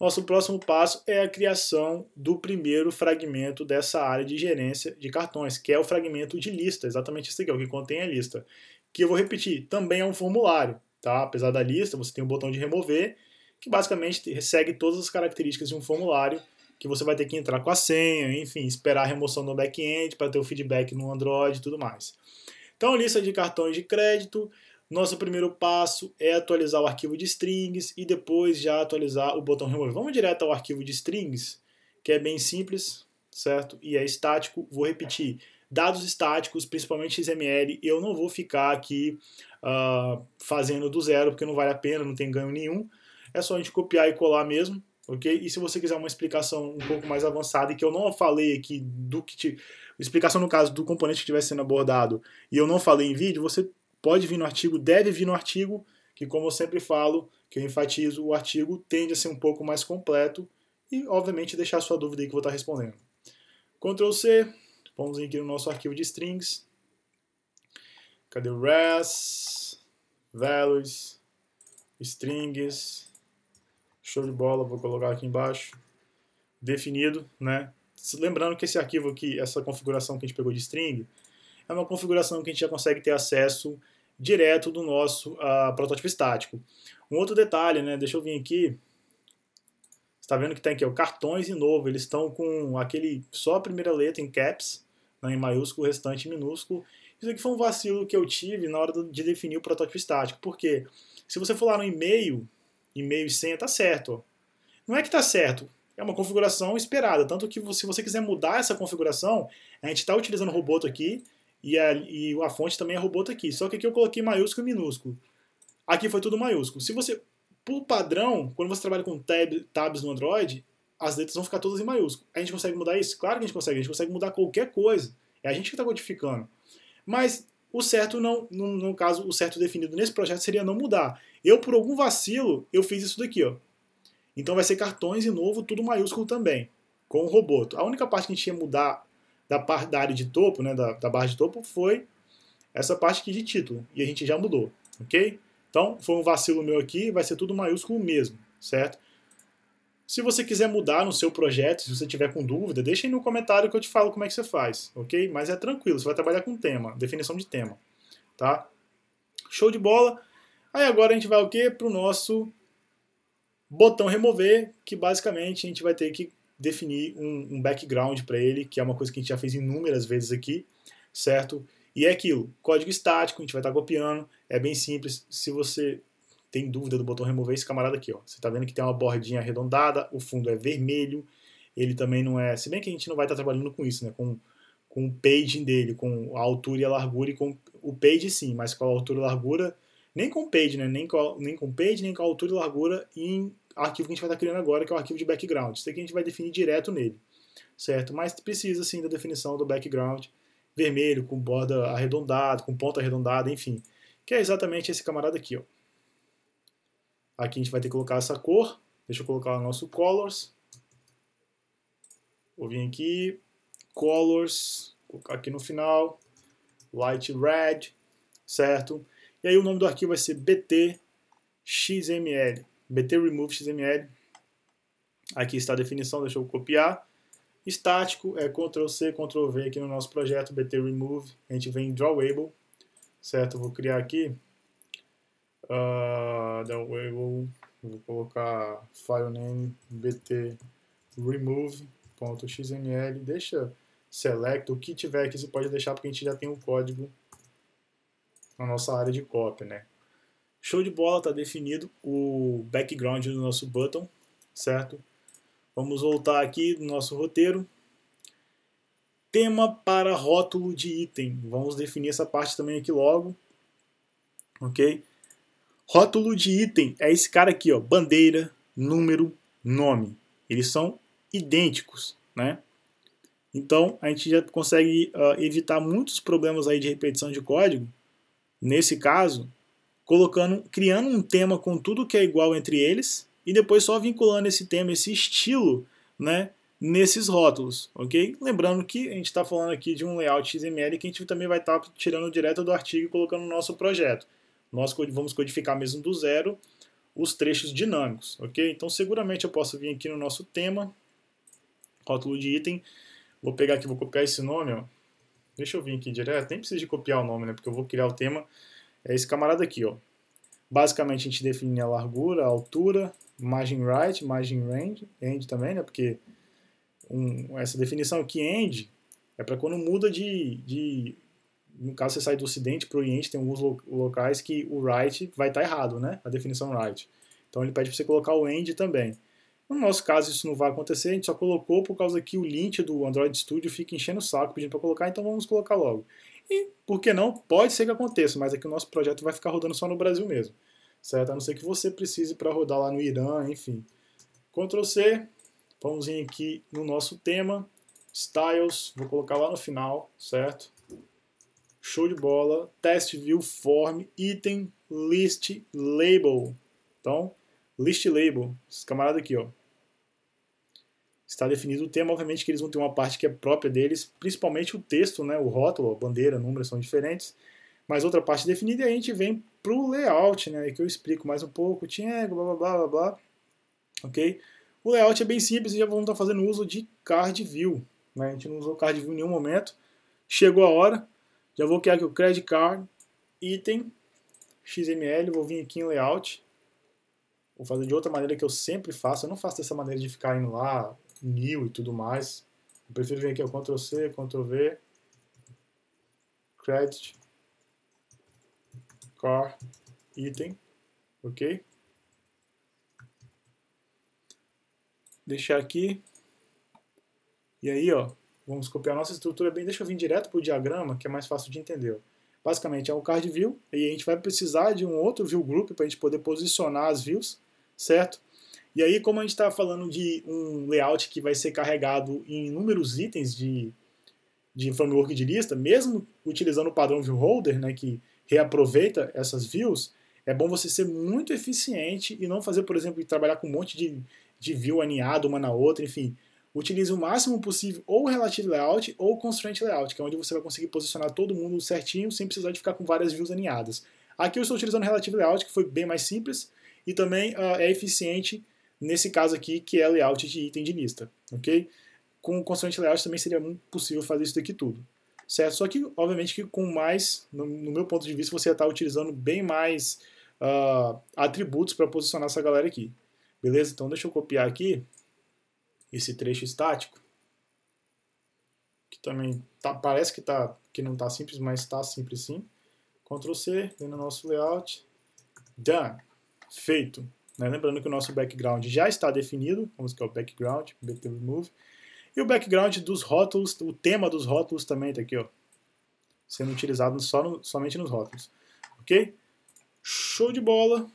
Nosso próximo passo é a criação do primeiro fragmento dessa área de gerência de cartões, que é o fragmento de lista, exatamente esse aqui, o que contém a lista. Que eu vou repetir, também é um formulário, tá? Apesar da lista, você tem um botão de remover, que basicamente segue todas as características de um formulário, que você vai ter que entrar com a senha, enfim, esperar a remoção no back-end para ter o feedback no Android e tudo mais. Então, lista de cartões de crédito. Nosso primeiro passo é atualizar o arquivo de strings e depois já atualizar o botão remover. Vamos direto ao arquivo de strings, que é bem simples, certo? E é estático. Vou repetir, dados estáticos, principalmente XML, eu não vou ficar aqui fazendo do zero, porque não vale a pena, não tem ganho nenhum. É só a gente copiar e colar mesmo, ok? E se você quiser uma explicação um pouco mais avançada, e que eu não falei aqui, explicação no caso do componente que estiver sendo abordado, e eu não falei em vídeo, você pode vir no artigo, deve vir no artigo, que como eu sempre falo, que eu enfatizo, o artigo tende a ser um pouco mais completo e, obviamente, deixar sua dúvida aí que eu vou estar respondendo. Ctrl C, vamos aqui no nosso arquivo de strings. Cadê o res, values, strings, show de bola, vou colocar aqui embaixo, definido, né? Lembrando que esse arquivo aqui, essa configuração que a gente pegou de string, é uma configuração que a gente já consegue ter acesso direto do nosso protótipo estático. Um outro detalhe, né? Deixa eu vir aqui. Você está vendo que tem aqui o cartões de novo. Eles estão com aquele só a primeira letra em caps, né, em maiúsculo, o restante em minúsculo. Isso aqui foi um vacilo que eu tive na hora de definir o protótipo estático. Porque se você for lá no e-mail e senha, tá certo. Ó. Não é que tá certo. É uma configuração esperada. Tanto que se você quiser mudar essa configuração, a gente está utilizando o Roboto aqui. E a fonte também é Roboto aqui, só que aqui eu coloquei maiúsculo e minúsculo. Aqui foi tudo maiúsculo. Se você, por padrão, quando você trabalha com tabs no Android, as letras vão ficar todas em maiúsculo. A gente consegue mudar isso? Claro que a gente consegue mudar qualquer coisa. É a gente que está codificando. Mas o certo não, no caso, o certo definido nesse projeto seria não mudar. Eu, por algum vacilo, eu fiz isso daqui, ó. Então vai ser cartões de novo, tudo maiúsculo também, com o Roboto. A única parte que a gente ia mudar da área de topo, né, da barra de topo, foi essa parte aqui de título. E a gente já mudou, ok? Então, foi um vacilo meu aqui, vai ser tudo maiúsculo mesmo, certo? Se você quiser mudar no seu projeto, se você tiver com dúvida, deixa aí no comentário que eu te falo como é que você faz, ok? Mas é tranquilo, você vai trabalhar com tema, definição de tema, tá? Show de bola! Aí agora a gente vai o quê? Para o nosso botão remover, que basicamente a gente vai ter que definir um background para ele, que é uma coisa que a gente já fez inúmeras vezes aqui, certo? E é aquilo, código estático, a gente vai estar copiando, é bem simples. Se você tem dúvida do botão remover, esse camarada aqui, ó, você está vendo que tem uma bordinha arredondada, o fundo é vermelho, ele também não é, se bem que a gente não vai estar trabalhando com isso, né, com o paging dele, com a altura e a largura, e com o page sim, mas com a altura e a largura, nem com o page, né, nem com page, nem com a altura e a largura em arquivo que a gente vai estar criando agora, que é o arquivo de background. Isso aqui a gente vai definir direto nele, certo? Mas precisa sim da definição do background vermelho, com borda arredondada, com ponta arredondada, enfim. Que é exatamente esse camarada aqui, ó. Aqui a gente vai ter que colocar essa cor. Deixa eu colocar o nosso colors. Vou vir aqui, colors, colocar aqui no final, light red, certo? E aí o nome do arquivo vai ser btxml. BT remove XML, aqui está a definição, deixa eu copiar, estático é Ctrl C, Ctrl V aqui no nosso projeto, BT remove, a gente vem em drawable, certo, vou criar aqui, drawable, vou colocar file name, BT remove.xml, deixa select, o que tiver aqui você pode deixar porque a gente já tem o código na nossa área de copy, né. Show de bola, está definido o background do nosso button, certo? Vamos voltar aqui no nosso roteiro. Tema para rótulo de item. Vamos definir essa parte também aqui logo. Ok? Rótulo de item é esse cara aqui, ó. Bandeira, número, nome. Eles são idênticos, né? Então, a gente já consegue evitar muitos problemas aí de repetição de código. Nesse caso, criando um tema com tudo que é igual entre eles e depois só vinculando esse tema, esse estilo, né, nesses rótulos, ok? Lembrando que a gente está falando aqui de um layout XML que a gente também vai estar tirando direto do artigo e colocando no nosso projeto. Nós vamos codificar mesmo do zero os trechos dinâmicos, ok? Então seguramente eu posso vir aqui no nosso tema, rótulo de item, vou pegar aqui, vou copiar esse nome, ó. Deixa eu vir aqui direto, nem preciso de copiar o nome, né? Porque eu vou criar o tema, é esse camarada aqui, ó. Basicamente a gente define a largura, a altura, margin right, margin range, end também, né? Porque essa definição aqui, end, é para quando muda no caso você sai do ocidente para o oriente, tem alguns locais que o right vai estar errado, né? A definição right. Então ele pede para você colocar o end também. No nosso caso isso não vai acontecer, a gente só colocou por causa que o lint do Android Studio fica enchendo o saco pedindo para colocar, então vamos colocar logo. E por que não? Pode ser que aconteça, mas aqui o nosso projeto vai ficar rodando só no Brasil mesmo, certo? A não ser que você precise para rodar lá no Irã, enfim. Ctrl C, vamos vir aqui no nosso tema, Styles, vou colocar lá no final, certo? Show de bola, Test View, Form, Item, List, Label. Então, List Label, esse camarada aqui, ó. Está definido o tema, obviamente que eles vão ter uma parte que é própria deles, principalmente o texto, né, o rótulo, a bandeira, números são diferentes, mas outra parte definida e a gente vem para o layout, né, que eu explico mais um pouco, blá blá blá blá blá, ok? O layout é bem simples e já vamos estar fazendo uso de card view, né? A gente não usou card view em nenhum momento, chegou a hora, já vou criar aqui o credit card, item, XML, vou vir aqui em layout, vou fazer de outra maneira que eu sempre faço, eu não faço dessa maneira de ficar indo lá, new e tudo mais, eu prefiro vir aqui, ó, Ctrl C, Ctrl V, credit, car, item, ok? Deixar aqui, e aí, ó, vamos copiar a nossa estrutura bem, deixa eu vir direto para o diagrama, que é mais fácil de entender, ó. Basicamente é um card view, e a gente vai precisar de um outro view group para a gente poder posicionar as views, certo? E aí, como a gente está falando de um layout que vai ser carregado em inúmeros itens de framework de lista, mesmo utilizando o padrão viewholder, né, que reaproveita essas views, é bom você ser muito eficiente e não fazer, por exemplo, trabalhar com um monte de view aninhado uma na outra, enfim. Utilize o máximo possível ou Relative Layout ou Constraint Layout, que é onde você vai conseguir posicionar todo mundo certinho, sem precisar de ficar com várias views aninhadas. Aqui eu estou utilizando o Relative Layout, que foi bem mais simples, e também é eficiente nesse caso aqui, que é layout de item de lista, ok? Com o Constraint Layout também seria possível fazer isso daqui tudo, certo? Só que, obviamente, que com mais, no meu ponto de vista, você ia estar utilizando bem mais atributos para posicionar essa galera aqui. Beleza? Então deixa eu copiar aqui esse trecho estático, que também tá, parece que não está simples, mas está simples sim. Ctrl C, vem no nosso layout, done, feito. Lembrando que o nosso background já está definido, vamos que é o background, BT remove, e o background dos rótulos, o tema dos rótulos também está aqui, ó, sendo utilizado somente nos rótulos, ok? Show de bola!